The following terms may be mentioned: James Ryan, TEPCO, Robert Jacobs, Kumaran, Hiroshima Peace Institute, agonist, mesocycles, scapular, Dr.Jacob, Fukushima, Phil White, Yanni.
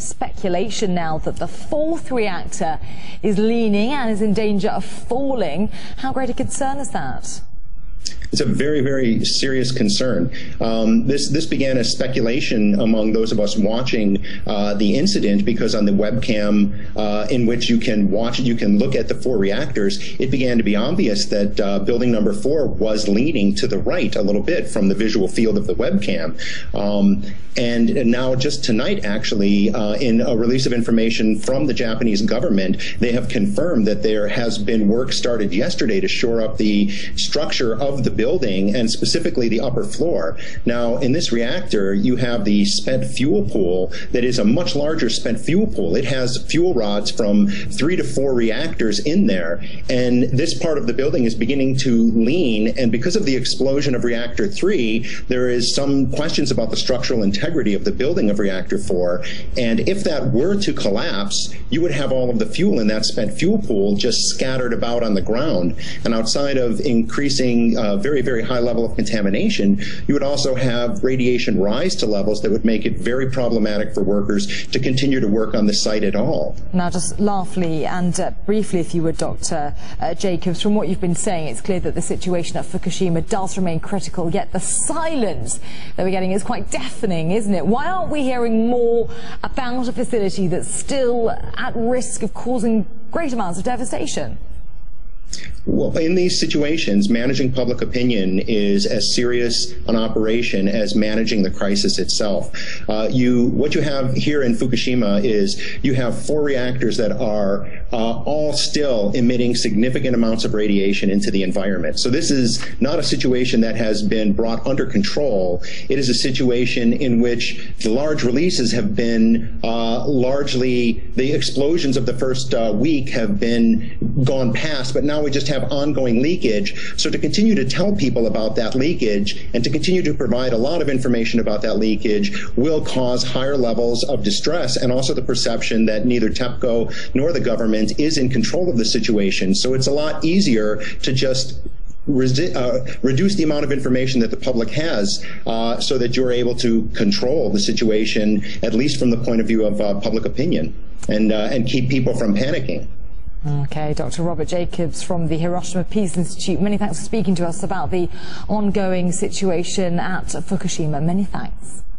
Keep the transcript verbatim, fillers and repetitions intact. speculation now that the fourth reactor is leaning and is in danger of falling. How great a concern is that? It's a very, very serious concern. Um, this this began as speculation among those of us watching uh, the incident, because on the webcam uh, in which you can watch, you can look at the four reactors, it began to be obvious that uh, building number four was leaning to the right a little bit from the visual field of the webcam. Um, and, and now just tonight, actually, uh, in a release of information from the Japanese government, they have confirmed that there has been work started yesterday to shore up the structure of the building, and specifically the upper floor. Now, in this reactor, you have the spent fuel pool that is a much larger spent fuel pool. It has fuel rods from three to four reactors in there, and this part of the building is beginning to lean, and because of the explosion of reactor three, there is some questions about the structural integrity of the building of reactor four, and if that were to collapse, you would have all of the fuel in that spent fuel pool just scattered about on the ground, and outside of increasing uh, very, very high level of contamination, you would also have radiation rise to levels that would make it very problematic for workers to continue to work on the site at all. Now, just lastly and uh, briefly, if you would, Doctor Uh, Jacobs, from what you've been saying, it's clear that the situation at Fukushima does remain critical, yet the silence that we're getting is quite deafening, isn't it? Why aren't we hearing more about a facility that's still at risk of causing great amounts of devastation? Well, in these situations, managing public opinion is as serious an operation as managing the crisis itself. Uh, you, what you have here in Fukushima is you have four reactors that are uh, all still emitting significant amounts of radiation into the environment. So this is not a situation that has been brought under control. It is a situation in which the large releases have been uh, largely, the explosions of the first uh, week have been gone past, but now we just have ongoing leakage. So to continue to tell people about that leakage and to continue to provide a lot of information about that leakage will cause higher levels of distress, and also the perception that neither TEPCO nor the government is in control of the situation. So it's a lot easier to just Uh, reduce the amount of information that the public has uh, so that you're able to control the situation, at least from the point of view of uh, public opinion, and, uh, and keep people from panicking. Okay, Doctor Robert Jacobs from the Hiroshima Peace Institute, many thanks for speaking to us about the ongoing situation at Fukushima. Many thanks.